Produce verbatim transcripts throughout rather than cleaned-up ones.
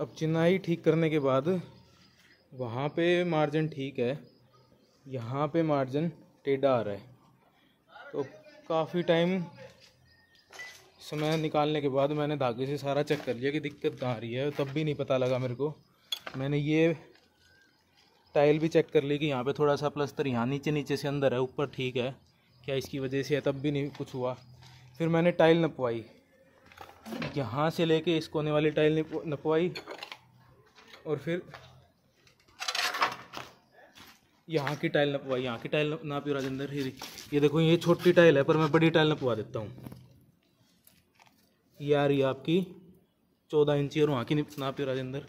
अब चिनाई ठीक करने के बाद वहाँ पे मार्जिन ठीक है, यहाँ पे मार्जिन टेढ़ा आ रहा है। तो काफ़ी टाइम समय निकालने के बाद मैंने धागे से सारा चेक कर लिया कि दिक्कत कहाँ आ रही है, तब भी नहीं पता लगा मेरे को। मैंने ये टाइल भी चेक कर ली कि यहाँ पे थोड़ा सा प्लस्तर यहाँ नीचे नीचे से अंदर है, ऊपर ठीक है, क्या इसकी वजह से है, तब भी नहीं कुछ हुआ। फिर मैंने टाइल नपवाई, यहाँ से लेके इस कोने वाली टाइल नपवाई और फिर यहाँ की टाइल नपवाई। यहाँ की टाइल नापी राजेंद्र, ये देखो ये छोटी टाइल है पर मैं बड़ी टाइल नपवा देता हूँ। ये आ रही है आपकी चौदह इंची और वहाँ की नापी राजेंद्र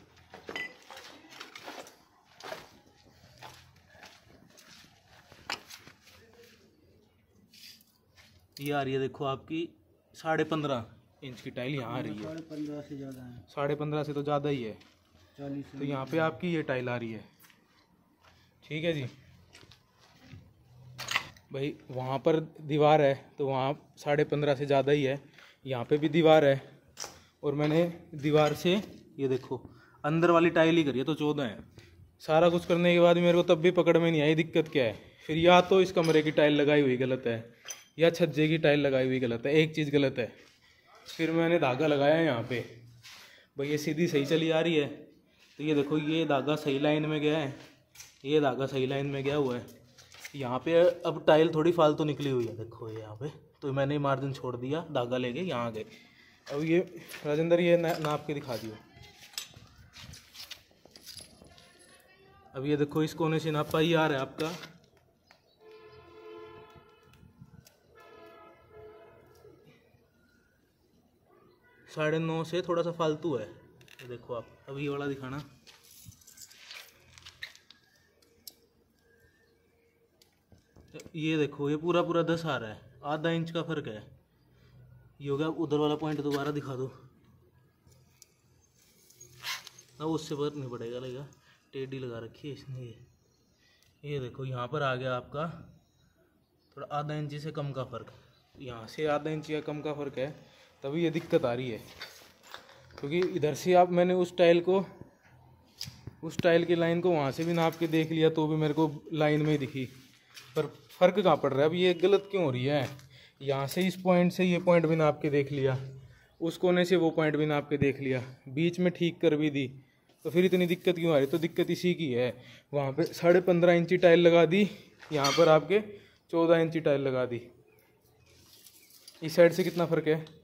ये आ रही है, देखो आपकी साढ़े पंद्रह इंच की टाइल यहाँ आ रही है। साढ़े पंद्रह से ज़्यादा है, साढ़े पंद्रह से तो ज़्यादा ही है। तो यहाँ पे आपकी ये टाइल आ रही है, ठीक है जी भाई। वहाँ पर दीवार है तो वहाँ साढ़े पंद्रह से ज़्यादा ही है, यहाँ पे भी दीवार है और मैंने दीवार से ये देखो अंदर वाली टाइल ही करी है, तो चौदह है। सारा कुछ करने के बाद मेरे को तब भी पकड़ में नहीं आई दिक्कत क्या है। फिर या तो इस कमरे की टाइल लगाई हुई गलत है या छज्जे की टाइल लगाई हुई गलत है, एक चीज़ गलत है। फिर मैंने धागा लगाया यहाँ पे, भाई ये सीधी सही चली आ रही है, तो ये देखो ये धागा सही लाइन में गया है, ये धागा सही लाइन में गया हुआ है। यहाँ पे अब टाइल थोड़ी फालतू निकली हुई है, देखो ये यहाँ पे, तो मैंने मार्जिन छोड़ दिया, धागा लेके यहाँ गए। अब ये राजेंद्र ये ना, नाप के दिखा दियो। अब ये देखो इस कोने से नापा ही आ रहा है आपका साढ़े नौ से थोड़ा सा फालतू है, ये देखो आप। अब ये वाला दिखाना, ये देखो ये पूरा पूरा दस आ रहा है, आधा इंच का फर्क है। ये हो गया। उधर वाला पॉइंट दोबारा दिखा दो, अब उससे फर्क नहीं पड़ेगा, लगेगा टेढ़ी लगा रखी है इसने। ये ये देखो यहाँ पर आ गया आपका थोड़ा आधा इंच से कम का फ़र्क, यहाँ से आधा इंच या कम का फ़र्क है, तभी ये दिक्कत आ रही है। क्योंकि इधर से आप मैंने उस टाइल को उस टाइल की लाइन को वहाँ से भी नाप के देख लिया तो भी मेरे को लाइन में ही दिखी, पर फर्क कहाँ पड़ रहा है। अब ये गलत क्यों हो रही है। यहाँ से इस पॉइंट से ये पॉइंट भी नाप के देख लिया, उस कोने से वो पॉइंट भी नाप के देख लिया, बीच में ठीक कर भी दी, तो फिर इतनी दिक्कत क्यों आ रही। तो दिक्कत इसी की है, वहाँ पे साढ़े पंद्रह इंची टाइल लगा दी, यहाँ पर आपके चौदह इंची टाइल लगा दी। इस साइड से कितना फ़र्क है,